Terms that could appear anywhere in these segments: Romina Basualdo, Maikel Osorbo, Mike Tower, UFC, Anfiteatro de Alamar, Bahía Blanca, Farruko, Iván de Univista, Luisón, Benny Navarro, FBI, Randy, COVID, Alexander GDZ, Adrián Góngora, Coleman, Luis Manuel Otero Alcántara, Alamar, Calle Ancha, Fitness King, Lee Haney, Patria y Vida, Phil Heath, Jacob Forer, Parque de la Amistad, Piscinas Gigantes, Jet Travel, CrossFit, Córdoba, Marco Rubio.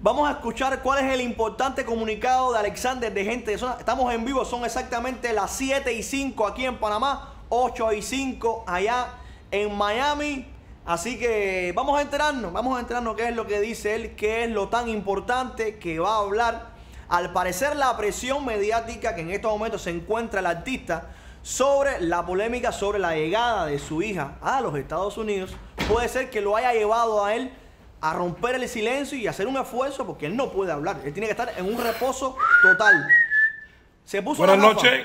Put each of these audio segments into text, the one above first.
Vamos a escuchar cuál es el importante comunicado de Alexander de Gente de Zona. Estamos en vivo, son exactamente las 7:05 aquí en Panamá, 8:05 allá en Miami. Así que vamos a enterarnos qué es lo que dice él, qué es lo tan importante que va a hablar. Al parecer la presión mediática que en estos momentos se encuentra el artista sobre la polémica sobre la llegada de su hija a los Estados Unidos puede ser que lo haya llevado a él a romper el silencio y hacer un esfuerzo, porque él no puede hablar, él tiene que estar en un reposo total. Se puso buenas noches.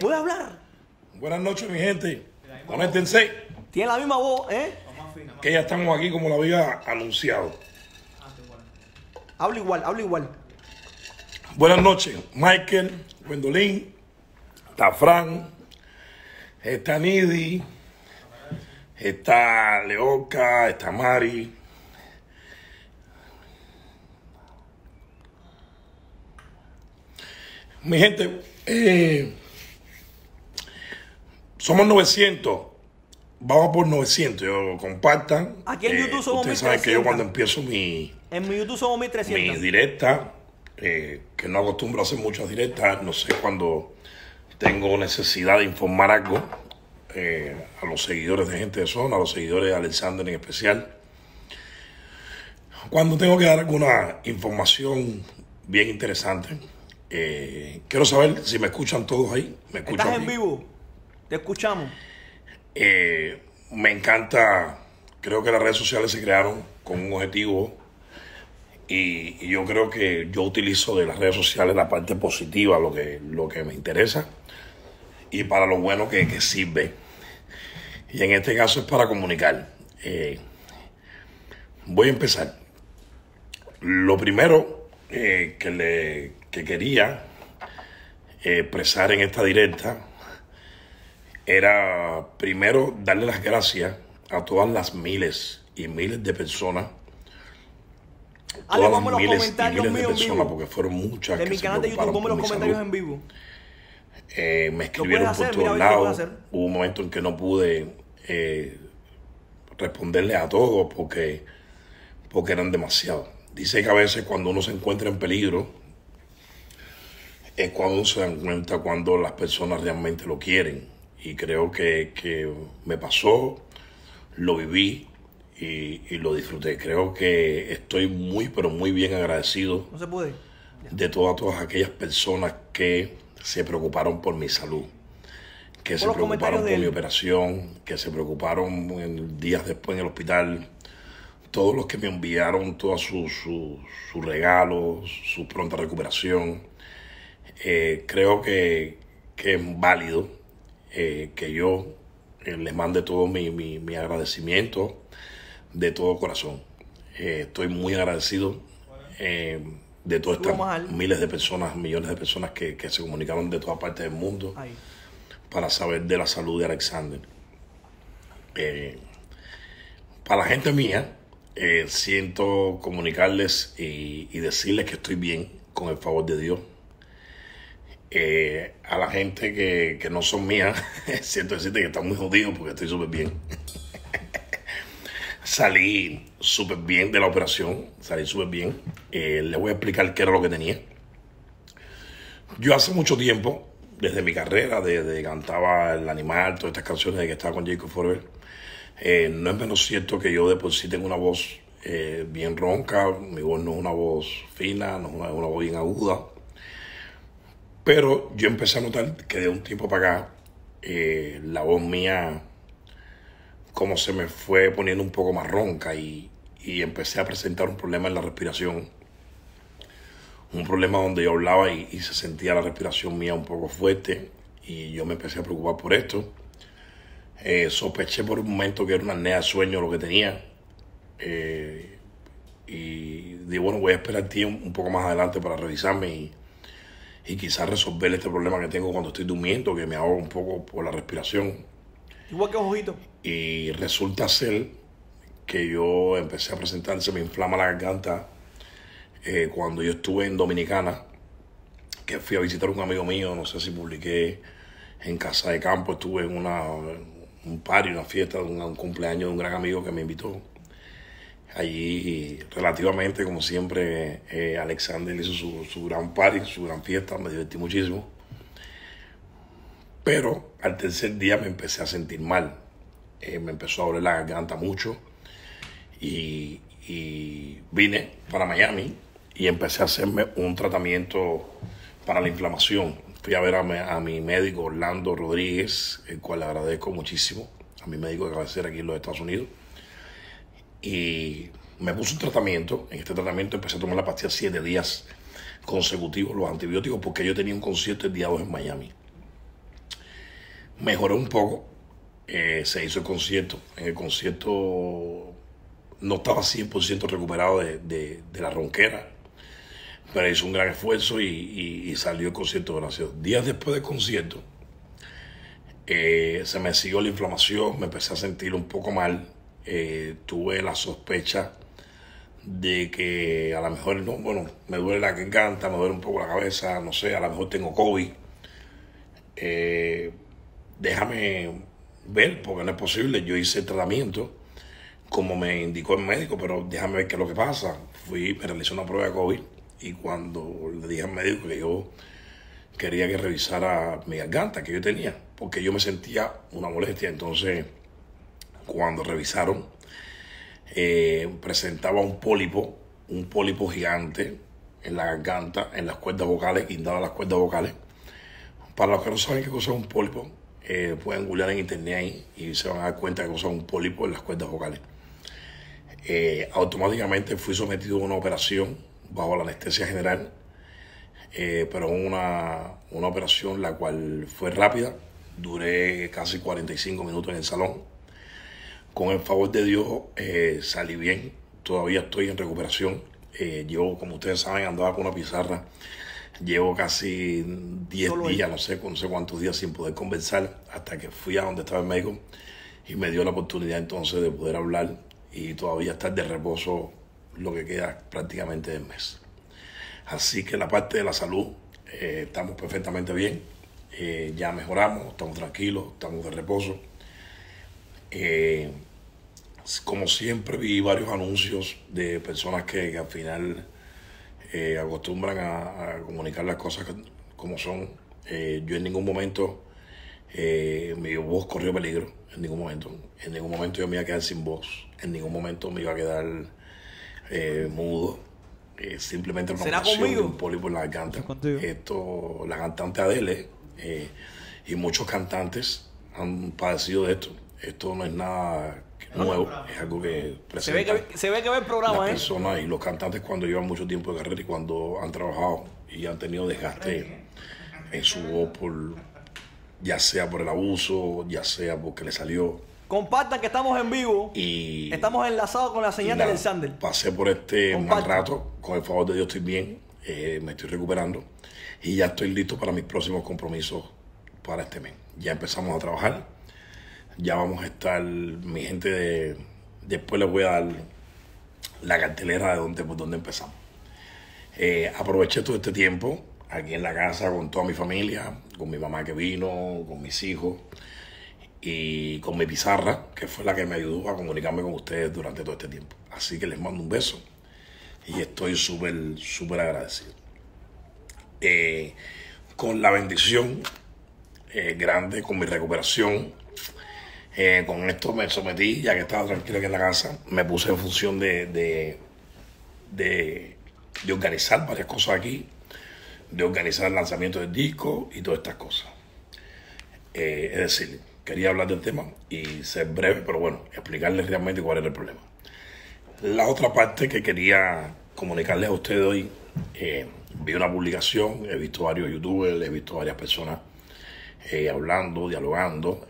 ¿Puede hablar? Buenas noches, mi gente. Conéctense. Tiene la misma voz, que ya estamos aquí como lo había anunciado. Habla igual. Buenas noches, Maikel, Gwendolyn, Tafran, está Nidi, está Leoca, está Mari. Mi gente, somos 900, vamos por 900, compartan. Aquí en YouTube somos 1300. Ustedes saben que yo cuando empiezo en mi YouTube somos 1300. Mi directa, que no acostumbro a hacer muchas directas, no sé, cuando tengo necesidad de informar algo a los seguidores de Gente de Zona, a los seguidores de Alexander en especial. Cuando tengo que dar alguna información bien interesante. Quiero saber si me escuchan todos ahí. ¿Me escuchan? ¿Estás en vivo? Te escuchamos. Me encanta. Creo que las redes sociales se crearon con un objetivo y yo creo que yo utilizo de las redes sociales la parte positiva, lo que me interesa y para lo bueno que sirve. Y en este caso es para comunicar. Voy a empezar. Lo primero que quería expresar en esta directa era primero darle las gracias a todas las miles y miles de personas. Todas las miles y miles de personas, porque fueron muchas que se preocuparon por mi salud. Me escribieron por todos lados. Hubo un momento en que no pude responderles a todos porque eran demasiados. Dice que a veces cuando uno se encuentra en peligro es cuando se dan cuenta cuando las personas realmente lo quieren. Y creo que me pasó, lo viví y lo disfruté. Creo que estoy muy, pero muy bien agradecido de todas aquellas personas que se preocuparon por mi salud, que se preocuparon por mi operación, que se preocuparon días después en el hospital. Todos los que me enviaron todos sus regalos, su pronta recuperación. Creo que es válido que yo les mande todo mi agradecimiento de todo corazón. Estoy muy agradecido de todas estas miles de personas, millones de personas que se comunicaron de todas partes del mundo para saber de la salud de Alexander. Para la gente mía, siento comunicarles y decirles que estoy bien, con el favor de Dios. A la gente que no son mías, siento decirte que están muy jodidos porque estoy súper bien. Salí súper bien de la operación, salí súper bien. Les voy a explicar qué era lo que tenía. Yo hace mucho tiempo, desde mi carrera, desde que cantaba El Animal, todas estas canciones, de que estaba con Jacob Forer, no es menos cierto que yo de por sí tengo una voz bien ronca. Mi voz no es una voz fina, no es una voz bien aguda. Pero yo empecé a notar que de un tiempo para acá la voz mía como se me fue poniendo un poco más ronca y empecé a presentar un problema en la respiración. Un problema donde yo hablaba y se sentía la respiración mía un poco fuerte y yo me empecé a preocupar por esto. Sospeché por un momento que era una apnea de sueño lo que tenía. Y dije, bueno, voy a esperar tiempo un poco más adelante para revisarme y quizás resolver este problema que tengo cuando estoy durmiendo, que me ahogo un poco por la respiración. Igual que un ojito. Y resulta ser que yo empecé a presentar, se me inflama la garganta. Cuando yo estuve en Dominicana, que fui a visitar a un amigo mío, no sé si publiqué en Casa de Campo, estuve en un party, una fiesta, un cumpleaños de un gran amigo que me invitó. Allí, relativamente, como siempre, Alexander hizo su gran party, su gran fiesta, me divertí muchísimo. Pero al tercer día me empecé a sentir mal. Me empezó a doler la garganta mucho. Y vine para Miami y empecé a hacerme un tratamiento para la inflamación. Fui a ver a mi médico Orlando Rodríguez, el cual le agradezco muchísimo, a mi médico de cabecera aquí en los Estados Unidos. Y me puso un tratamiento. En este tratamiento empecé a tomar la pastilla 7 días consecutivos, los antibióticos, porque yo tenía un concierto el día 2 en Miami. Mejoré un poco. Se hizo el concierto. En el concierto no estaba 100% recuperado de la ronquera, pero hizo un gran esfuerzo y salió el concierto, gracias. Días después del concierto, se me siguió la inflamación, me empecé a sentir un poco mal. Tuve la sospecha de que a lo mejor, no, bueno, me duele la garganta, me duele un poco la cabeza, no sé, a lo mejor tengo COVID. Déjame ver, porque no es posible. Yo hice el tratamiento como me indicó el médico, pero déjame ver qué es lo que pasa. Fui, me realicé una prueba de COVID y cuando le dije al médico que yo quería que revisara mi garganta, que yo tenía, porque yo me sentía una molestia, entonces cuando revisaron, presentaba un pólipo gigante en la garganta, en las cuerdas vocales, guindaba las cuerdas vocales. Para los que no saben qué cosa es un pólipo, pueden googlear en internet ahí y se van a dar cuenta de qué cosa es un pólipo en las cuerdas vocales. Automáticamente fui sometido a una operación bajo la anestesia general, pero una operación la cual fue rápida. Duré casi 45 minutos en el salón. Con el favor de Dios salí bien, todavía estoy en recuperación. Yo, como ustedes saben, andaba con una pizarra. Llevo casi 10 días, no sé cuántos días sin poder conversar, hasta que fui a donde estaba el médico y me dio la oportunidad entonces de poder hablar y todavía estar de reposo lo que queda prácticamente del mes. Así que la parte de la salud estamos perfectamente bien, ya mejoramos, estamos tranquilos, estamos de reposo. Como siempre vi varios anuncios de personas que al final acostumbran a comunicar las cosas como son. Yo en ningún momento mi voz corrió peligro, en ningún momento. En ningún momento yo me iba a quedar sin voz, en ningún momento me iba a quedar mudo. Simplemente una operación de un pólipo en la garganta. Esto, la cantante Adele y muchos cantantes han padecido de esto. Esto no es nada nuevo, es algo que presenta. Se ve que ve el programa. Las personas y los cantantes cuando llevan mucho tiempo de carrera y cuando han trabajado y han tenido desgaste en su voz, ya sea por el abuso, ya sea porque le salió. Compartan que estamos en vivo y estamos enlazados con la señal de Alexander. Pasé por este mal rato, con el favor de Dios estoy bien, me estoy recuperando y ya estoy listo para mis próximos compromisos para este mes. Ya empezamos a trabajar. Ya vamos a estar, mi gente, después les voy a dar la cartelera de por dónde empezamos. Aproveché todo este tiempo aquí en la casa con toda mi familia, con mi mamá que vino, con mis hijos y con mi pizarra, que fue la que me ayudó a comunicarme con ustedes durante todo este tiempo. Así que les mando un beso y estoy súper, súper agradecido. Con la bendición grande, con mi recuperación, con esto me sometí, ya que estaba tranquilo aquí en la casa, me puse en función de organizar varias cosas aquí, de organizar el lanzamiento del disco y todas estas cosas. Es decir, quería hablar del tema y ser breve, pero bueno, explicarles realmente cuál era el problema. La otra parte que quería comunicarles a ustedes hoy, vi una publicación, he visto varios youtubers, he visto varias personas hablando, dialogando,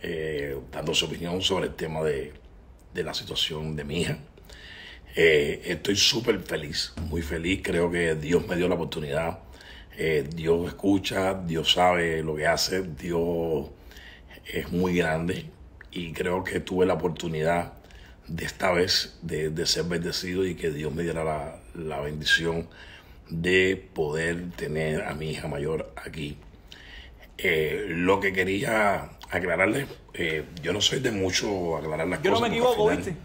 dando su opinión sobre el tema de la situación de mi hija. Estoy súper feliz, muy feliz. Creo que Dios me dio la oportunidad. Dios escucha, Dios sabe lo que hace, Dios es muy grande y creo que tuve la oportunidad de esta vez de ser bendecido y que Dios me diera la bendición de poder tener a mi hija mayor aquí. Lo que quería aclararles, yo no soy de mucho aclarar las cosas. Yo no me equivoco, ¿viste?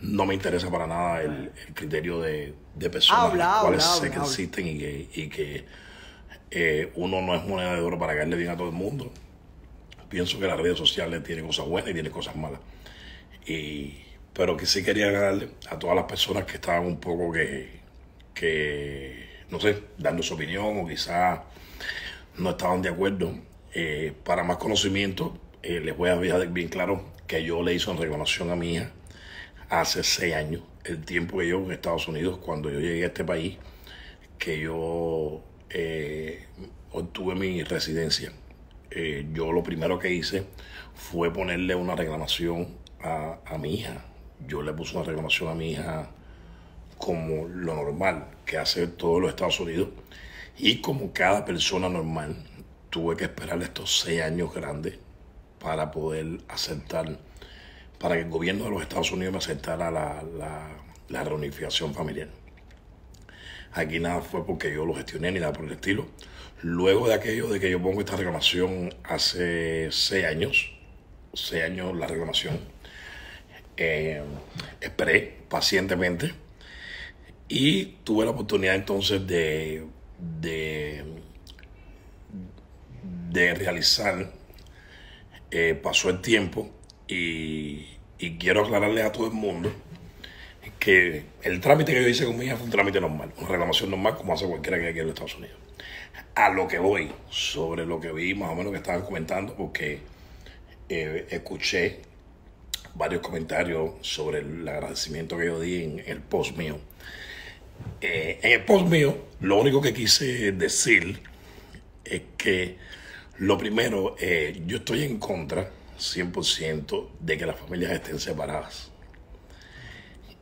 No me interesa para nada el criterio de personas que existen y que uno no es moneda de oro para caerle bien a todo el mundo. Pienso que las redes sociales tienen cosas buenas y tienen cosas malas. Pero que sí quería ganarle a todas las personas que estaban un poco que no sé, dando su opinión o quizás no estaban de acuerdo. Para más conocimiento, les voy a dejar bien claro que yo le hice una reclamación a mi hija hace 6 años, el tiempo que yo en Estados Unidos, cuando yo llegué a este país, que yo obtuve mi residencia. Yo lo primero que hice fue ponerle una reclamación a mi hija. Yo le puse una reclamación a mi hija como lo normal que hace todos los Estados Unidos. Y como cada persona normal, tuve que esperar estos 6 años grandes para poder aceptar, para que el gobierno de los Estados Unidos me aceptara la reunificación familiar. Aquí nada fue porque yo lo gestioné ni nada por el estilo. Luego de aquello de que yo pongo esta reclamación hace 6 años, 6 años la reclamación, esperé pacientemente y tuve la oportunidad entonces de realizar. Pasó el tiempo y quiero aclararle a todo el mundo que el trámite que yo hice con mi hija fue un trámite normal, una reclamación normal como hace cualquiera que quiera en Estados Unidos. A lo que voy, sobre lo que vi más o menos que estaban comentando, porque escuché varios comentarios sobre el agradecimiento que yo di en el post mío. En el post mío, lo único que quise decir es que lo primero, yo estoy en contra 100% de que las familias estén separadas.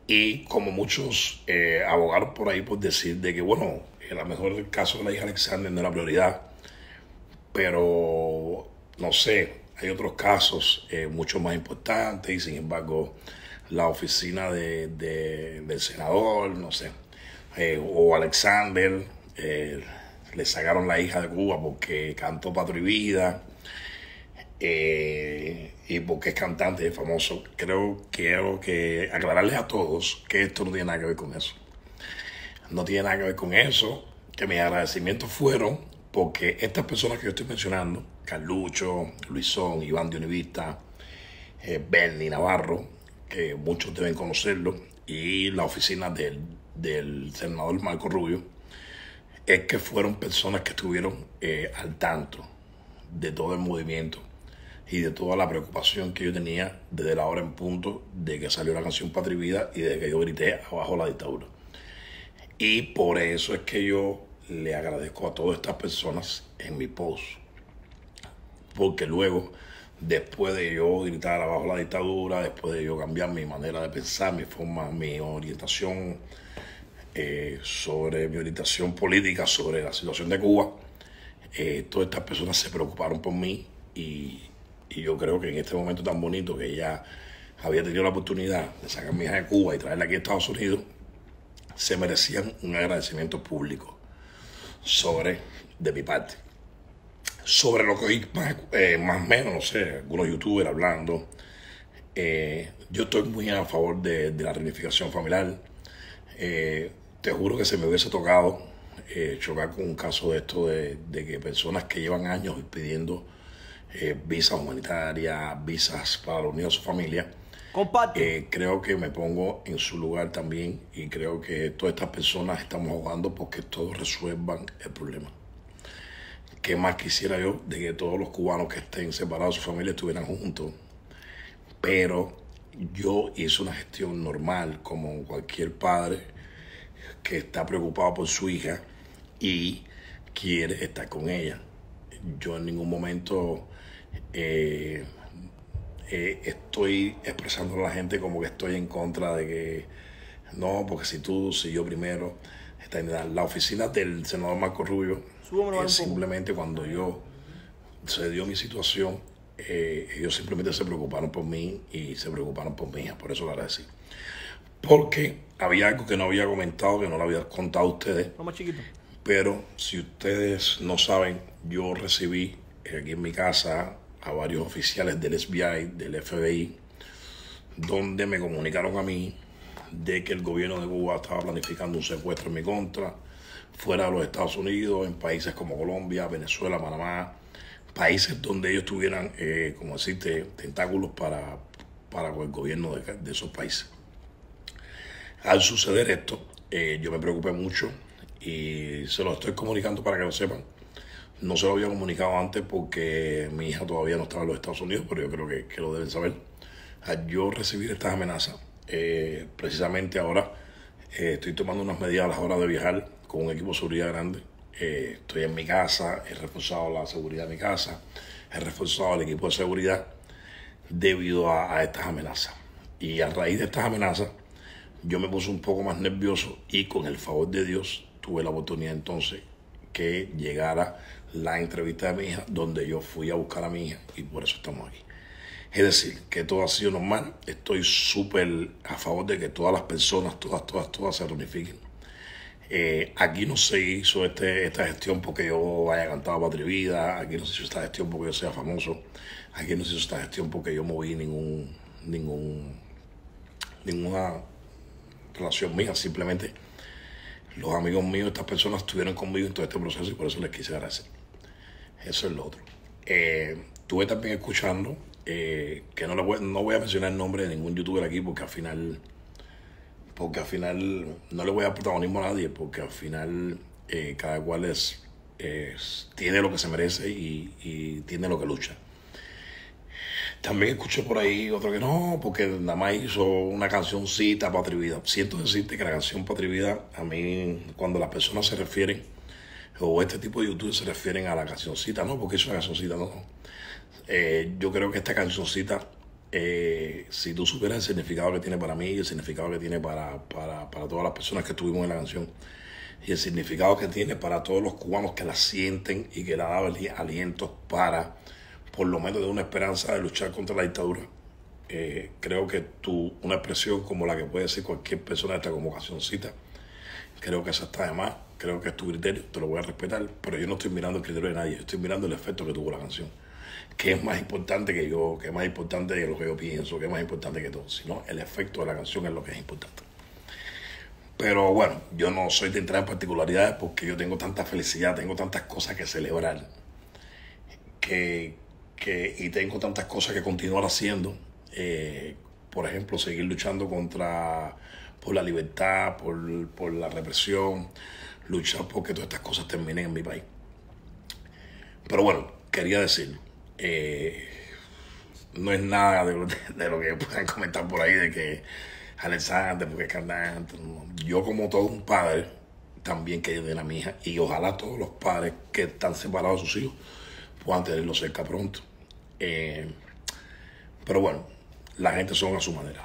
Y como muchos abogados por ahí por decir de que, bueno, a lo mejor el caso de la hija Alexander no era prioridad, pero no sé, hay otros casos mucho más importantes y sin embargo la oficina del senador, no sé, o Alexander, le sacaron la hija de Cuba porque cantó Patria y Vida y porque es cantante, es famoso. Quiero que aclararles a todos que esto no tiene nada que ver con eso. No tiene nada que ver con eso, que mis agradecimientos fueron porque estas personas que yo estoy mencionando, Carlucho, Luisón, Iván de Univista, Benny Navarro, que muchos deben conocerlo, y la oficina del senador Marco Rubio, es que fueron personas que estuvieron al tanto de todo el movimiento y de toda la preocupación que yo tenía desde la hora en punto de que salió la canción Patria y Vida y desde que yo grité abajo la dictadura. Y por eso es que yo le agradezco a todas estas personas en mi post. Porque luego, después de yo gritar abajo la dictadura, después de yo cambiar mi manera de pensar, mi forma, mi orientación, sobre mi orientación política, sobre la situación de Cuba, todas estas personas se preocuparon por mí y yo creo que en este momento tan bonito que ella había tenido la oportunidad de sacar a mi hija de Cuba y traerla aquí a Estados Unidos, se merecían un agradecimiento público de mi parte. Sobre lo que oí más o menos, no sé, algunos youtubers hablando, yo estoy muy a favor de la reunificación familiar. Te juro que se me hubiese tocado chocar con un caso de esto de que personas que llevan años pidiendo visas humanitarias, visas para reunir a su familia. Creo que me pongo en su lugar también y creo que todas estas personas estamos jugando porque todos resuelvan el problema. ¿Qué más quisiera yo de que todos los cubanos que estén separados de su familia estuvieran juntos? Pero yo hice una gestión normal como cualquier padre que está preocupado por su hija y quiere estar con ella. Yo en ningún momento... estoy expresando a la gente como que estoy en contra de que no, porque si yo primero. Está en la oficina del senador Marco Rubio. Simplemente cuando yo se dio mi situación, ellos simplemente se preocuparon por mí y se preocuparon por mi hija, por eso lo agradecí. Porque había algo que no había comentado, que no lo había contado a ustedes, pero si ustedes no saben, yo recibí aquí en mi casa a varios oficiales del FBI, del FBI, donde me comunicaron a mí de que el gobierno de Cuba estaba planificando un secuestro en mi contra fuera de los Estados Unidos, en países como Colombia, Venezuela, Panamá, países donde ellos tuvieran, como decirte, tentáculos para el gobierno de esos países. Al suceder esto, yo me preocupé mucho y se lo estoy comunicando para que lo sepan. No se lo había comunicado antes porque mi hija todavía no estaba en los Estados Unidos, pero yo creo que lo deben saber. Al yo recibir estas amenazas, precisamente ahora estoy tomando unas medidas a las horas de viajar con un equipo de seguridad grande. Estoy en mi casa, he reforzado la seguridad de mi casa, he reforzado el equipo de seguridad debido a estas amenazas. Y a raíz de estas amenazas, yo me puse un poco más nervioso y con el favor de Dios tuve la oportunidad entonces que llegara la entrevista de mi hija, donde yo fui a buscar a mi hija y por eso estamos aquí. Es decir, que todo ha sido normal. Estoy súper a favor de que todas las personas, todas se reunifiquen. Aquí no se hizo esta gestión porque yo haya cantado Patria y Vida. Aquí no se hizo esta gestión porque yo sea famoso. Aquí no se hizo esta gestión porque yo moví ninguna relación mía. Simplemente los amigos míos, estas personas estuvieron conmigo en todo este proceso y por eso les quise agradecer. Eso es lo otro. Estuve también escuchando, que no voy a mencionar el nombre de ningún youtuber aquí porque al final, no le voy a dar protagonismo a nadie, porque al final cada cual tiene lo que se merece y tiene lo que lucha. También escuché por ahí otro que no, porque nada más hizo una cancioncita Patria y Vida. Siento decirte que la canción Patria y Vida, a mí, cuando las personas se refieren, o este tipo de youtubers se refieren a la cancioncita, no, porque hizo una cancioncita, no. Yo creo que esta cancioncita, si tú supieras el significado que tiene para mí, el significado que tiene para todas las personas que estuvimos en la canción, y el significado que tiene para todos los cubanos que la sienten y que la dan aliento para, por lo menos, de una esperanza de luchar contra la dictadura. Creo que una expresión como la que puede decir cualquier persona de esta convocacióncita, creo que esa está de más, creo que es tu criterio, te lo voy a respetar, pero yo no estoy mirando el criterio de nadie, yo estoy mirando el efecto que tuvo la canción, que es más importante que yo, que es más importante que lo que yo pienso, que es más importante que todo, sino el efecto de la canción es lo que es importante. Pero bueno, yo no soy de entrar en particularidades porque yo tengo tanta felicidad, tengo tantas cosas que celebrar, y tengo tantas cosas que continuar haciendo, por ejemplo, seguir luchando por la libertad, por la represión, luchar porque todas estas cosas terminen en mi país. Pero bueno, quería decirlo. No es nada de lo que puedan comentar por ahí de que Alexander, porque es cantante. Yo, como todo un padre, también quería tener a mi hija, y ojalá todos los padres que están separados de sus hijos puedan tenerlo cerca pronto. Pero bueno, la gente son a su manera.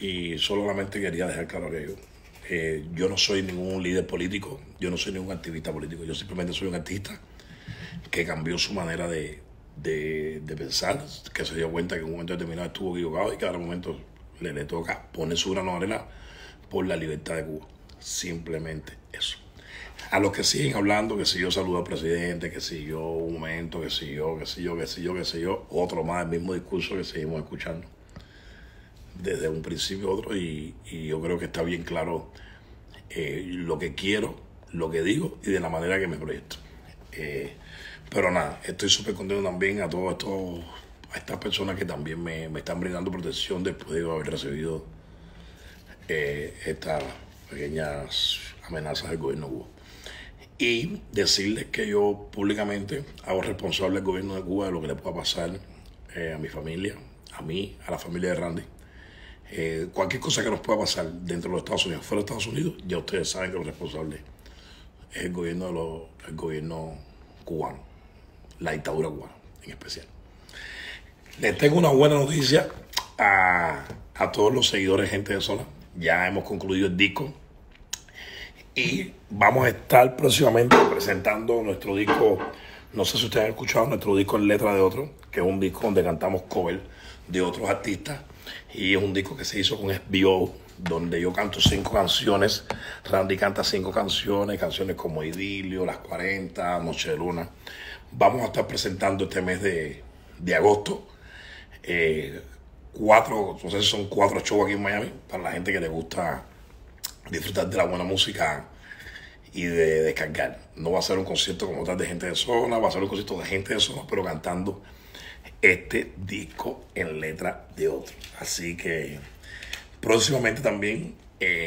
Y solamente quería dejar claro que yo no soy ningún líder político, yo no soy ningún activista político, yo simplemente soy un artista que cambió su manera de pensar, que se dio cuenta que en un momento determinado estuvo equivocado y que ahora en un momento le toca poner su grano de arena por la libertad de Cuba. Simplemente eso. A los que siguen hablando, que si yo saludo al presidente, que si yo un momento, que si yo, otro más, el mismo discurso que seguimos escuchando desde un principio a otro, y yo creo que está bien claro lo que quiero, lo que digo y de la manera que me proyecto. Pero nada, estoy súper contento también a estas personas que también me están brindando protección después de haber recibido estas pequeñas amenazas del gobierno de Cuba. Y decirles que yo públicamente hago responsable al gobierno de Cuba de lo que le pueda pasar a mi familia, a mí, a la familia de Randy. Cualquier cosa que nos pueda pasar dentro de los Estados Unidos, fuera de los Estados Unidos, ya ustedes saben que los responsables es el gobierno, el gobierno cubano, la dictadura cubana en especial. Les tengo una buena noticia a todos los seguidores de Gente de Zona. Ya hemos concluido el disco y vamos a estar próximamente presentando nuestro disco. No sé si ustedes han escuchado nuestro disco En Letra de Otro, que es un disco donde cantamos cover de otros artistas, y es un disco que se hizo con SBO, donde yo canto 5 canciones, Randy canta 5 canciones, canciones como Idilio, Las 40, Noche de Luna. Vamos a estar presentando este mes de agosto 4, no sé si son 4 shows aquí en Miami, para la gente que le gusta disfrutar de la buena música y de descargar. No va a ser un concierto como tal de Gente de Zona, va a ser un concierto de Gente de Zona, pero cantando este disco en letra de otro. Así que próximamente también,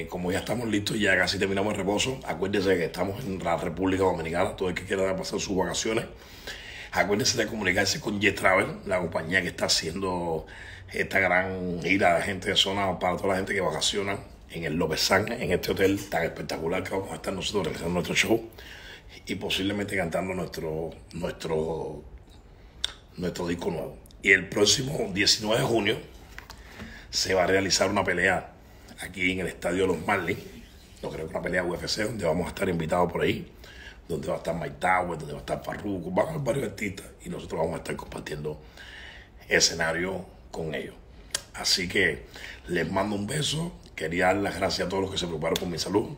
como ya estamos listos, ya casi terminamos el reposo. Acuérdense que estamos en la República Dominicana, todo el que quiera pasar sus vacaciones. Acuérdense de comunicarse con Jet Travel, la compañía que está haciendo esta gran gira de Gente de Zona para toda la gente que vacaciona en el López San, en este hotel tan espectacular que vamos a estar nosotros realizando nuestro show y posiblemente cantando nuestro disco nuevo. Y el próximo 19 de junio se va a realizar una pelea aquí en el Estadio Los Marlins, no creo que una pelea UFC, donde vamos a estar invitados por ahí, donde va a estar Mike Tower, donde va a estar Farruko, van a haber varios artistas y nosotros vamos a estar compartiendo escenario con ellos. Así que les mando un beso. Quería dar las gracias a todos los que se preocuparon por mi salud.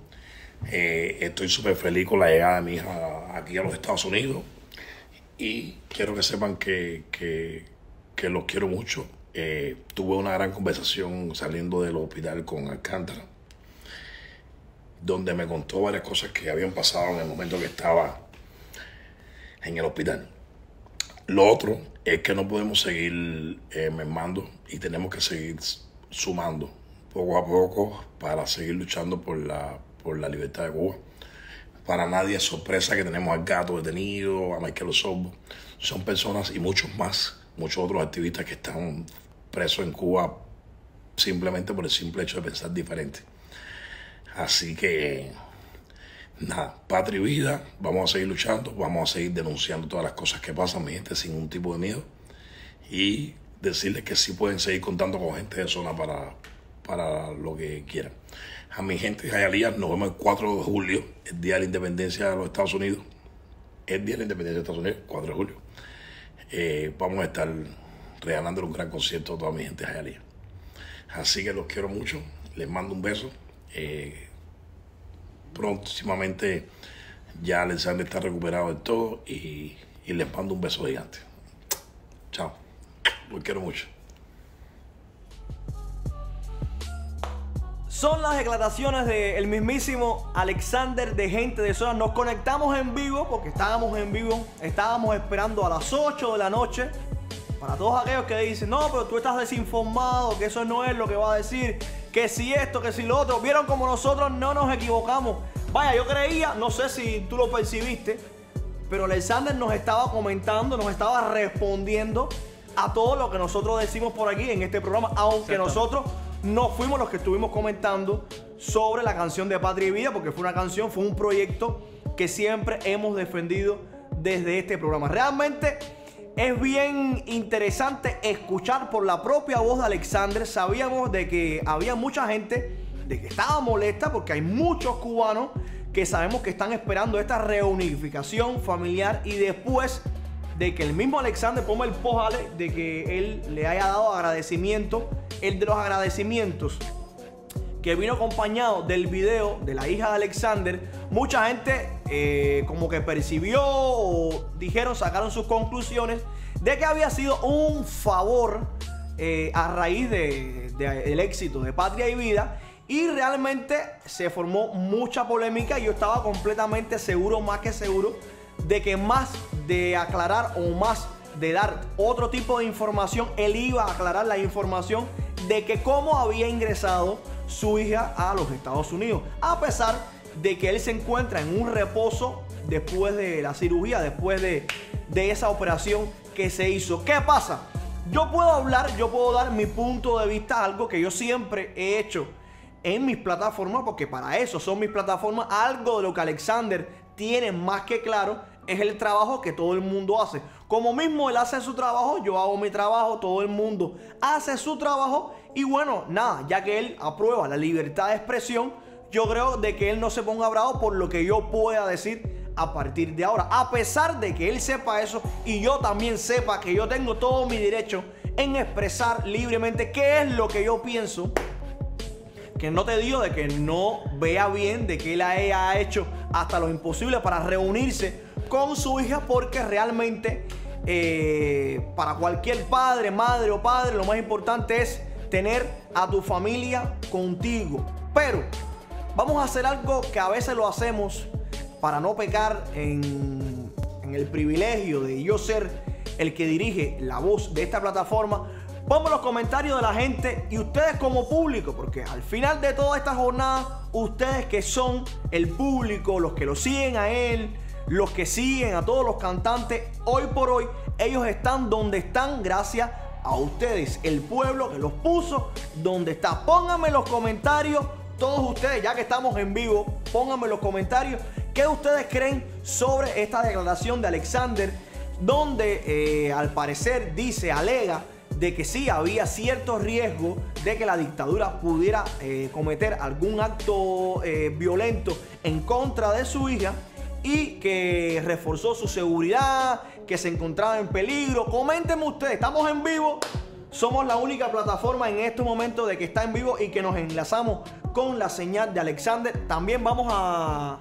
Estoy súper feliz con la llegada de mi hija aquí a los Estados Unidos. Y quiero que sepan que los quiero mucho. Tuve una gran conversación saliendo del hospital con Alcántara, donde me contó varias cosas que habían pasado en el momento que estaba en el hospital. Lo otro es que no podemos seguir mermando y tenemos que seguir sumando poco a poco para seguir luchando por la libertad de Cuba. Para nadie es sorpresa que tenemos al Gato detenido, a Maikel Osorbo. Son personas y muchos más, muchos otros activistas que están presos en Cuba simplemente por el simple hecho de pensar diferente. Así que nada, Patria y Vida, vamos a seguir luchando, vamos a seguir denunciando todas las cosas que pasan, mi gente, sin ningún tipo de miedo. Y decirles que sí pueden seguir contando con Gente de Zona para lo que quieran. A mi gente de Jayalía, nos vemos el 4 de julio, el Día de la Independencia de los Estados Unidos. El Día de la Independencia de Estados Unidos, 4 de julio. Vamos a estar regalándole un gran concierto a toda mi gente de Jayalía. Así que los quiero mucho, les mando un beso. Próximamente ya Alexander está recuperado de todo y les mando un beso gigante. Chao, los quiero mucho. Son las declaraciones del mismísimo Alexander de Gente de Zona. Nos conectamos en vivo porque estábamos en vivo. Estábamos esperando a las 8 de la noche. Para todos aquellos que dicen, no, pero tú estás desinformado, que eso no es lo que va a decir, que si esto, que si lo otro. Vieron como nosotros no nos equivocamos. Vaya, yo creía, no sé si tú lo percibiste, pero Alexander nos estaba comentando, nos estaba respondiendo a todo lo que nosotros decimos por aquí en este programa, aunque nosotros no fuimos los que estuvimos comentando sobre la canción de Patria y Vida, porque fue una canción, fue un proyecto que siempre hemos defendido desde este programa. Realmente es bien interesante escuchar por la propia voz de Alexander. Sabíamos de que había mucha gente, de que estaba molesta, porque hay muchos cubanos que sabemos que están esperando esta reunificación familiar y después de que el mismo Alexander ponga el pojale de que él le haya dado agradecimiento. El de los agradecimientos que vino acompañado del video de la hija de Alexander, mucha gente como que percibió o dijeron, sacaron sus conclusiones de que había sido un favor a raíz del éxito de Patria y Vida, y realmente se formó mucha polémica. Yo estaba completamente seguro, más que seguro, de que más de aclarar o más de dar otro tipo de información, él iba a aclarar la información de que cómo había ingresado su hija a los Estados Unidos, a pesar de que él se encuentra en un reposo después de la cirugía, después de esa operación que se hizo. ¿Qué pasa? Yo puedo hablar, yo puedo dar mi punto de vista, algo que yo siempre he hecho en mis plataformas, porque para eso son mis plataformas. Algo de lo que Alexander tiene más que claro es el trabajo que todo el mundo hace. Como mismo él hace su trabajo, yo hago mi trabajo, todo el mundo hace su trabajo. Y bueno, nada, ya que él aprueba la libertad de expresión, yo creo de que él no se ponga bravo por lo que yo pueda decir a partir de ahora. A pesar de que él sepa eso y yo también sepa que yo tengo todo mi derecho en expresar libremente qué es lo que yo pienso, que no te digo de que no vea bien de que él haya hecho hasta lo imposible para reunirse con su hija, porque realmente para cualquier padre, madre o padre, lo más importante es tener a tu familia contigo. Pero vamos a hacer algo que a veces lo hacemos para no pecar en el privilegio de yo ser el que dirige la voz de esta plataforma. Ponme los comentarios de la gente y ustedes como público, porque al final de toda esta jornada, ustedes que son el público, los que lo siguen a él, los que siguen a todos los cantantes, hoy por hoy, ellos están donde están gracias a ustedes, el pueblo que los puso donde está. Pónganme en los comentarios, todos ustedes, ya que estamos en vivo, pónganme en los comentarios qué ustedes creen sobre esta declaración de Alexander, donde al parecer dice, alega, de que sí había cierto riesgo de que la dictadura pudiera cometer algún acto violento en contra de su hija, y que reforzó su seguridad, que se encontraba en peligro. Coméntenme ustedes, estamos en vivo. Somos la única plataforma en estos momentos de que está en vivo y que nos enlazamos con la señal de Alexander. También vamos a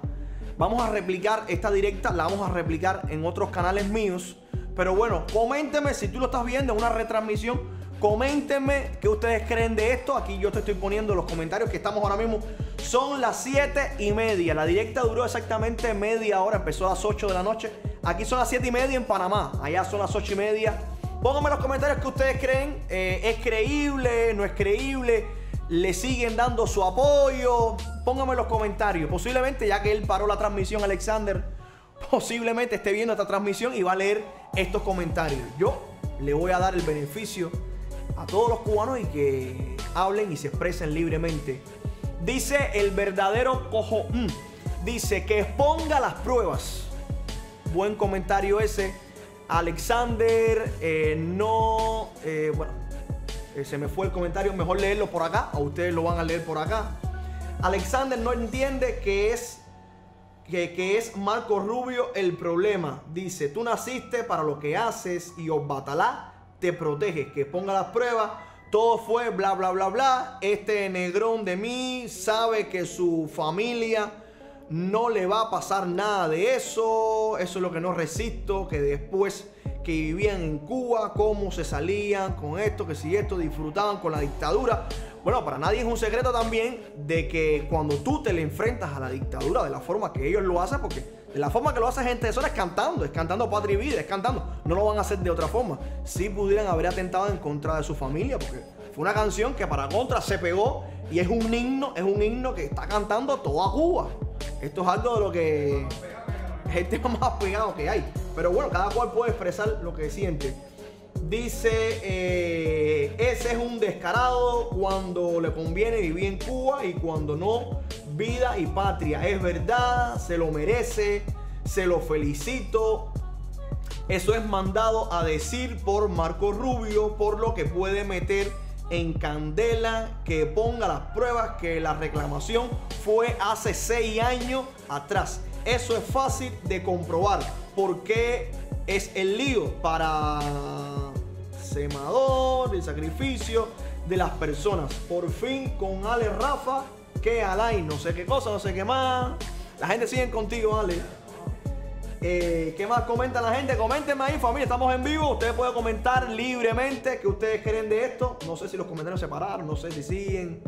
replicar esta directa, la vamos a replicar en otros canales míos. Pero bueno, coméntenme si tú lo estás viendo en una retransmisión, coméntenme qué ustedes creen de esto. Aquí yo te estoy poniendo los comentarios que estamos ahora mismo. Son las 7:30. La directa duró exactamente media hora. Empezó a las 8 de la noche. Aquí son las 7:30 en Panamá. Allá son las 8:30. Pónganme en los comentarios qué ustedes creen. ¿Es creíble? ¿No es creíble? ¿Le siguen dando su apoyo? Pónganme en los comentarios. Posiblemente, ya que él paró la transmisión, Alexander, posiblemente esté viendo esta transmisión y va a leer estos comentarios. Yo le voy a dar el beneficio a todos los cubanos y que hablen y se expresen libremente. Dice el verdadero cojo. Dice que exponga las pruebas. Buen comentario ese. Alexander, se me fue el comentario. Mejor leerlo por acá. A ustedes lo van a leer por acá. Alexander no entiende que es Marco Rubio el problema. Dice, tú naciste para lo que haces y os batalá te proteges, que ponga las pruebas. Todo fue bla, bla, bla, bla. Este negrón de mí sabe que su familia no le va a pasar nada de eso. Eso es lo que no resisto, que después que vivían en Cuba, cómo se salían con esto, que si esto disfrutaban con la dictadura. Bueno, para nadie es un secreto también de que cuando tú te le enfrentas a la dictadura de la forma que ellos lo hacen, porque de la forma que lo hace Gente de Zona es cantando Patria y Vida, es cantando. No lo van a hacer de otra forma. Sí pudieran haber atentado en contra de su familia, porque fue una canción que para contra se pegó y es un himno que está cantando toda Cuba. Esto es algo de lo que es el tema más pegado que hay. Pero bueno, cada cual puede expresar lo que siente. Dice, ese es un descarado, cuando le conviene vivir en Cuba y cuando no, vida y patria. Es verdad, se lo merece, se lo felicito. Eso es mandado a decir por Marco Rubio, por lo que puede meter en candela, que ponga las pruebas, que la reclamación fue hace 6 años atrás. Eso es fácil de comprobar. ¿Por qué es el lío? Para semador, el sacrificio de las personas. Por fin con Ale Rafa, que Alain, no sé qué cosa, no sé qué más. La gente sigue contigo, Ale. ¿Qué más comenta la gente? Coméntenme ahí, familia, estamos en vivo. Ustedes pueden comentar libremente qué ustedes creen de esto. No sé si los comentarios se pararon, no sé si siguen.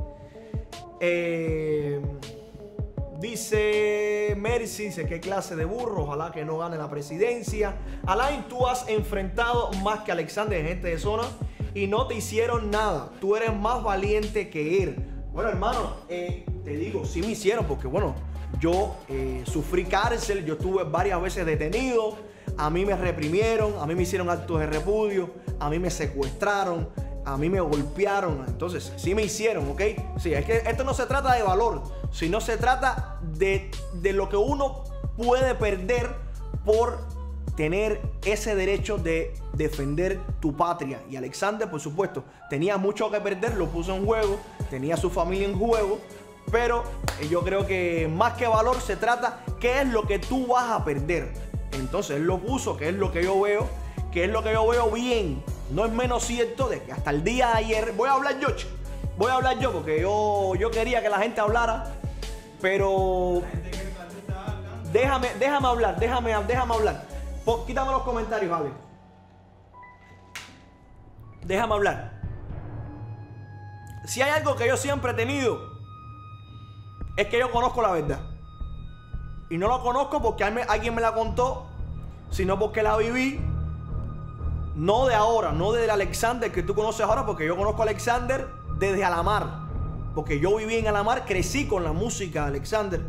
Dice Mercy, dice, qué clase de burro, ojalá que no gane la presidencia. Alain, tú has enfrentado más que Alexander en Gente de Zona y no te hicieron nada. Tú eres más valiente que él. Bueno, hermano, te digo, sí me hicieron, porque bueno, yo sufrí cárcel, yo estuve varias veces detenido, a mí me reprimieron, a mí me hicieron actos de repudio, a mí me secuestraron, a mí me golpearon. Entonces, sí me hicieron, ¿ok? Sí, es que esto no se trata de valor, sino se trata de lo que uno puede perder por tener ese derecho de defender tu patria. Y Alexander, por supuesto, tenía mucho que perder, lo puso en juego, tenía a su familia en juego, pero yo creo que más que valor se trata qué es lo que tú vas a perder. Entonces él lo puso, que es lo que yo veo, que es lo que yo veo bien. No es menos cierto de que hasta el día de ayer, voy a hablar yo porque yo quería que la gente hablara, pero déjame hablar, quítame los comentarios, Javi. déjame hablar. Si hay algo que yo siempre he tenido, es que yo conozco la verdad. Y no lo conozco porque alguien me la contó, sino porque la viví. No de ahora, no del Alexander que tú conoces ahora, porque yo conozco a Alexander desde Alamar. Porque yo viví en Alamar, crecí con la música de Alexander.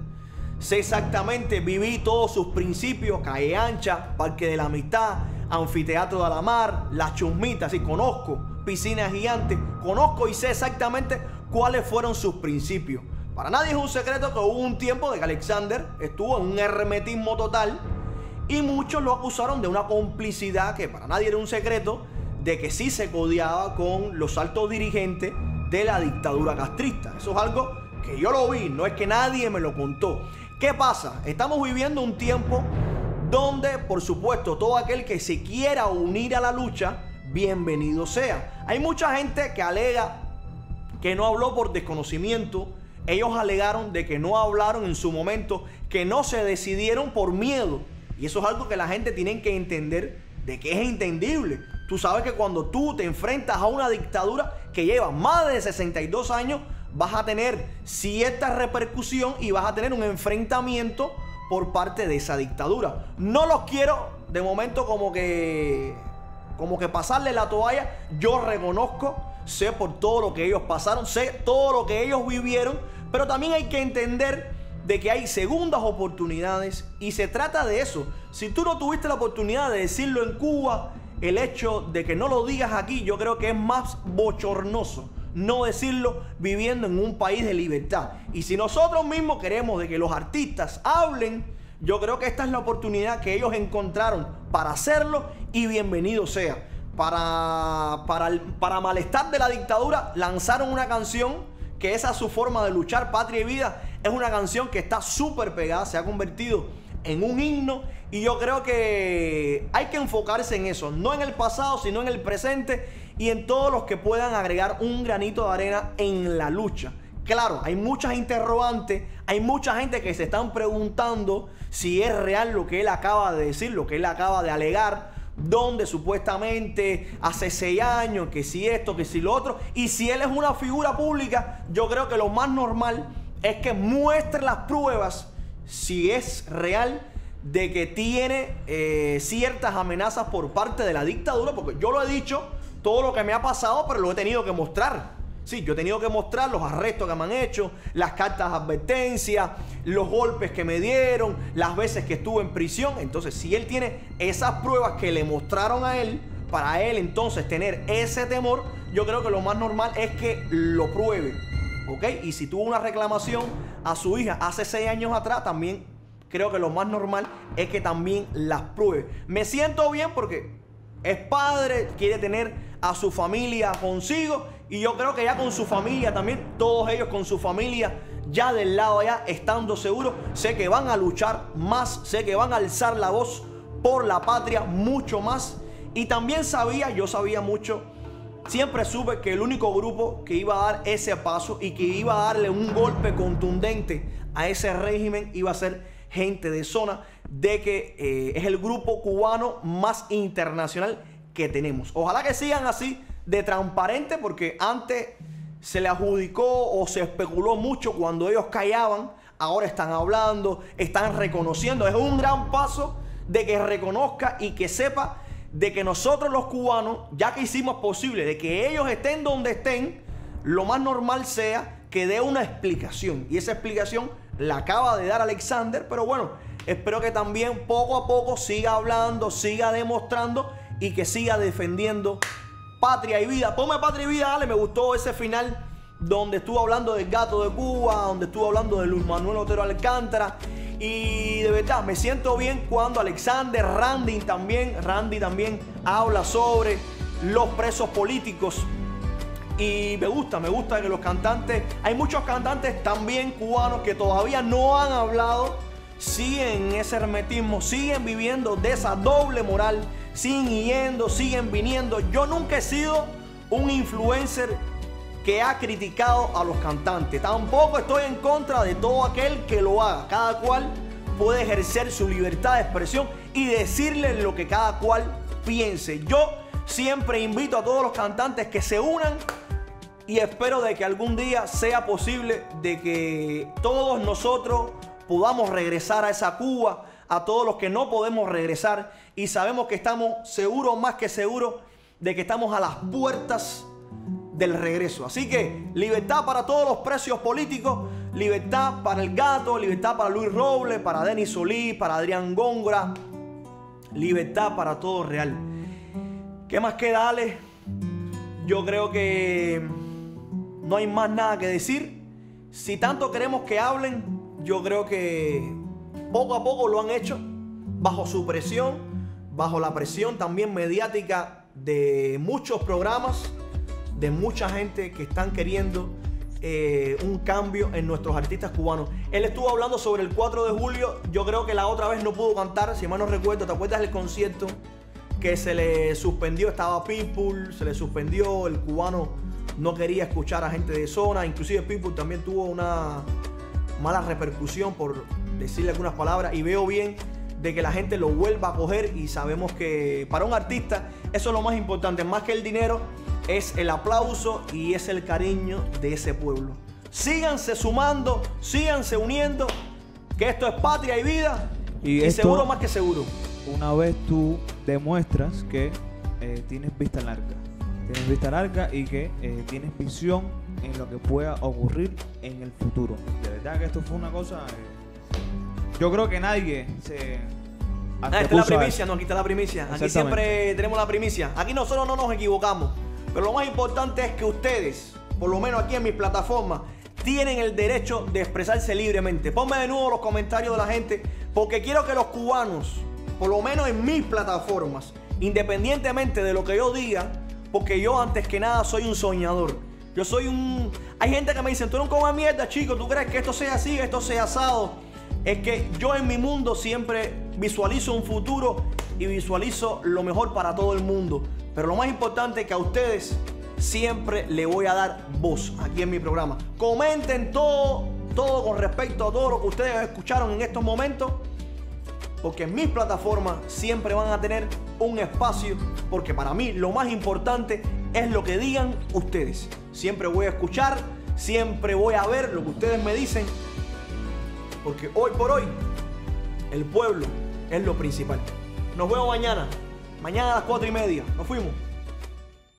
Sé exactamente, viví todos sus principios: Calle Ancha, Parque de la Amistad, Anfiteatro de Alamar, Las Chumitas, y conozco Piscinas Gigantes. Conozco y sé exactamente cuáles fueron sus principios. Para nadie es un secreto que hubo un tiempo de que Alexander estuvo en un hermetismo total y muchos lo acusaron de una complicidad que para nadie era un secreto, de que sí se codeaba con los altos dirigentes de la dictadura castrista. Eso es algo que yo lo vi, no es que nadie me lo contó. ¿Qué pasa? Estamos viviendo un tiempo donde, por supuesto, todo aquel que se quiera unir a la lucha, bienvenido sea. Hay mucha gente que alega que no habló por desconocimiento. Ellos alegaron de que no hablaron en su momento, que no se decidieron por miedo. Y eso es algo que la gente tiene que entender, de que es entendible. Tú sabes que cuando tú te enfrentas a una dictadura que lleva más de 62 años, vas a tener cierta repercusión y vas a tener un enfrentamiento por parte de esa dictadura. No los quiero de momento como que pasarle la toalla. Yo reconozco, sé por todo lo que ellos pasaron, sé todo lo que ellos vivieron, pero también hay que entender de que hay segundas oportunidades y se trata de eso. Si tú no tuviste la oportunidad de decirlo en Cuba, el hecho de que no lo digas aquí, yo creo que es más bochornoso no decirlo viviendo en un país de libertad. Y si nosotros mismos queremos de que los artistas hablen, yo creo que esta es la oportunidad que ellos encontraron para hacerlo y bienvenido sea. Para malestar de la dictadura, lanzaron una canción que esa es su forma de luchar. Patria y Vida es una canción que está súper pegada, se ha convertido en un himno y yo creo que hay que enfocarse en eso, no en el pasado, sino en el presente y en todos los que puedan agregar un granito de arena en la lucha. Claro, hay muchas interrogantes, hay mucha gente que se están preguntando si es real lo que él acaba de decir, lo que él acaba de alegar, donde supuestamente hace 6 años, que si esto, que si lo otro. Y si él es una figura pública, yo creo que lo más normal es que muestre las pruebas, si es real, de que tiene ciertas amenazas por parte de la dictadura, porque yo lo he dicho, todo lo que me ha pasado, pero lo he tenido que mostrar. Sí, yo he tenido que mostrar los arrestos que me han hecho, las cartas de advertencia, los golpes que me dieron, las veces que estuve en prisión. Entonces, si él tiene esas pruebas que le mostraron a él, para él entonces tener ese temor, yo creo que lo más normal es que lo pruebe, ¿ok? Y si tuvo una reclamación a su hija hace 6 años atrás, también creo que lo más normal es que también las pruebe. Me siento bien porque es padre, quiere tener a su familia consigo. Y yo creo que ya con su familia también, todos ellos con su familia, ya del lado allá, estando seguros, sé que van a luchar más, sé que van a alzar la voz por la patria mucho más. Y también yo sabía mucho, siempre supe que el único grupo que iba a dar ese paso y que iba a darle un golpe contundente a ese régimen iba a ser Gente de Zona, de que es el grupo cubano más internacional que tenemos. Ojalá que sigan así de transparente, porque antes se le adjudicó o se especuló mucho cuando ellos callaban. Ahora están hablando, están reconociendo. Es un gran paso de que reconozca y que sepa de que nosotros los cubanos, ya que hicimos posible de que ellos estén donde estén, lo más normal sea que dé una explicación. Y esa explicación la acaba de dar Alexander, pero bueno, espero que también poco a poco siga hablando, siga demostrando y que siga defendiendo Patria y Vida. Ponme Patria y Vida, Ale. Me gustó ese final donde estuvo hablando del gato de Cuba, donde estuvo hablando de Luis Manuel Otero Alcántara. Y de verdad, me siento bien cuando Alexander, Randy también habla sobre los presos políticos. Y me gusta que los cantantes, hay muchos cantantes también cubanos que todavía no han hablado, siguen en ese hermetismo, siguen viviendo de esa doble moral, siguen yendo, siguen viniendo. Yo nunca he sido un influencer que ha criticado a los cantantes. Tampoco estoy en contra de todo aquel que lo haga. Cada cual puede ejercer su libertad de expresión y decirle lo que cada cual piense. Yo Siempre invito a todos los cantantes que se unan y espero de que algún día sea posible de que todos nosotros podamos regresar a esa Cuba, a todos los que no podemos regresar, y sabemos que estamos seguros, más que seguros, de que estamos a las puertas del regreso. Así que libertad para todos los presos políticos, libertad para el Gato, libertad para Luis Robles, para Denis Solís, para Adrián Góngora, libertad para todo real. ¿Qué más queda, Ale? Yo creo que no hay más nada que decir. Si tanto queremos que hablen, yo creo que poco a poco lo han hecho, bajo su presión, bajo la presión también mediática de muchos programas, de mucha gente que están queriendo un cambio en nuestros artistas cubanos. Él estuvo hablando sobre el 4 de julio, yo creo que la otra vez no pudo cantar, si mal no recuerdo. ¿Te acuerdas del concierto que se le suspendió? Estaba Pitbull, se le suspendió, el cubano no quería escuchar a Gente de Zona, inclusive Pitbull también tuvo una mala repercusión, por decirle algunas palabras, y veo bien de que la gente lo vuelva a coger, y sabemos que para un artista eso es lo más importante, más que el dinero, es el aplauso y es el cariño de ese pueblo. Síganse sumando, síganse uniendo, que esto es Patria y Vida, y esto, seguro más que seguro. Una vez tú demuestras que tienes vista larga, y que tienes visión en lo que pueda ocurrir en el futuro. De verdad que esto fue una cosa... yo creo que nadie se... esta es la primicia, no, aquí está la primicia. Aquí siempre tenemos la primicia. Aquí nosotros no nos equivocamos. Pero lo más importante es que ustedes, por lo menos aquí en mis plataformas, tienen el derecho de expresarse libremente. Ponme de nuevo los comentarios de la gente, porque quiero que los cubanos, por lo menos en mis plataformas, independientemente de lo que yo diga, porque yo antes que nada soy un soñador. Yo soy un... hay gente que me dice, tú no comes mierda, chico, ¿tú crees que esto sea así, esto sea asado? Es que yo en mi mundo siempre visualizo un futuro y visualizo lo mejor para todo el mundo. Pero lo más importante es que a ustedes siempre le voy a dar voz aquí en mi programa. Comenten todo, todo con respecto a todo lo que ustedes escucharon en estos momentos, porque en mis plataformas siempre van a tener un espacio, porque para mí lo más importante es lo que digan ustedes. Siempre voy a escuchar, siempre voy a ver lo que ustedes me dicen, porque hoy por hoy el pueblo es lo principal. Nos vemos mañana. Mañana a las 4:30. Nos fuimos.